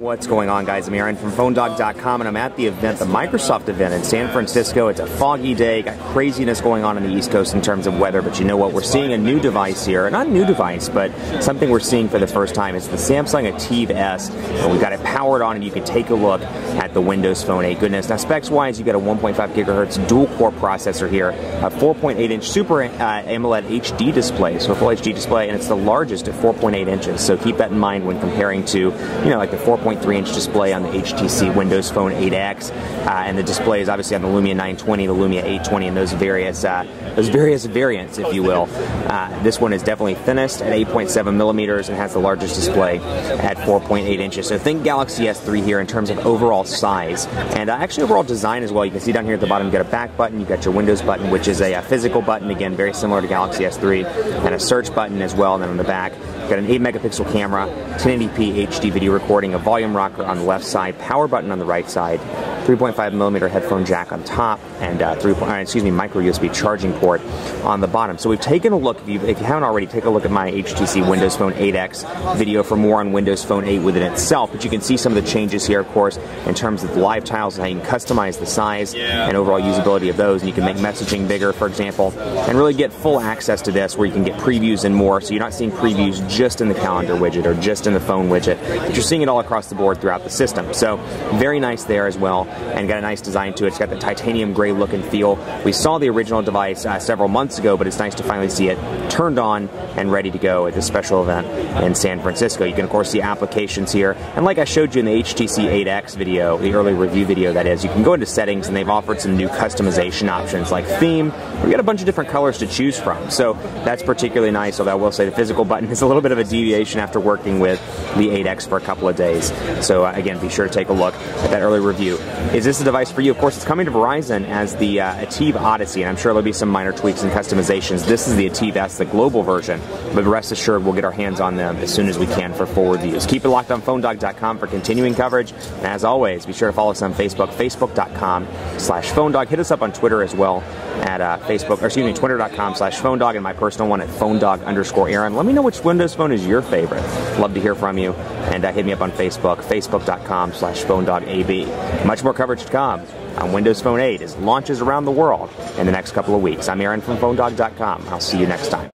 What's going on, guys? I'm Aaron from PhoneDog.com, and I'm at the event, the Microsoft event in San Francisco. It's a foggy day, got craziness going on the East Coast in terms of weather, but you know what? We're seeing a new device here. Not a new device, but something we're seeing for the first time. It's the Samsung ATIV S, and we've got it powered on, and you can take a look at the Windows Phone 8. Goodness. Now, specs-wise, you've got a 1.5 gigahertz dual-core processor here, a 4.8-inch Super AMOLED HD display, so a full HD display, and it's the largest at 4.8 inches, so keep that in mind when comparing to, like the 4.3-inch display on the HTC Windows Phone 8X, and the display is obviously on the Lumia 920, the Lumia 820, and those various variants, if you will. This one is definitely thinnest at 8.7 millimeters and has the largest display at 4.8 inches. So think Galaxy S3 here in terms of overall size and actually overall design as well. You can see down here at the bottom you've got a back button, you've got your Windows button, which is a physical button, again very similar to Galaxy S3, and a search button as well. And then on the back you've got an 8-megapixel camera, 1080p HD video recording, a volume rocker on the left side, power button on the right side, 3.5mm headphone jack on top, and micro USB charging port on the bottom. So we've taken a look, if you haven't already, take a look at my HTC Windows Phone 8X video for more on Windows Phone 8 within itself, but you can see some of the changes here, of course, in terms of the live tiles and how you can customize the size and overall usability of those, and you can make messaging bigger, for example, and really get full access to this where you can get previews and more, so you're not seeing previews just in the calendar widget or just in the phone widget, but you're seeing it all across the board throughout the system. So very nice there as well, and got a nice design to it. It's got the titanium gray look and feel. We saw the original device several months ago, but it's nice to finally see it turned on and ready to go at this special event in San Francisco. You can, of course, see applications here. And like I showed you in the HTC 8X video, the early review video that is, you can go into settings, and they've offered some new customization options like theme. We've got a bunch of different colors to choose from. So that's particularly nice, although I will say the physical button is a little bit of a deviation after working with the 8X for a couple of days. So again, be sure to take a look at that early review. Is this a device for you? Of course, it's coming to Verizon as the ATIV Odyssey, and I'm sure there'll be some minor tweaks and customizations. This is the ATIV S, the global version, but rest assured we'll get our hands on them as soon as we can for full reviews. Keep it locked on PhoneDog.com for continuing coverage, and as always, be sure to follow us on Facebook, facebook.com/PhoneDog. Hit us up on Twitter as well at twitter.com/PhoneDog, and my personal one at PhoneDog_Aaron. Let me know which Windows phone is your favorite. Love to hear from you, and hit me up on Facebook, facebook.com/PhoneDogAB. Much more coverage to come on Windows Phone 8 as it launches around the world in the next couple of weeks. I'm Aaron from PhoneDog.com. I'll see you next time.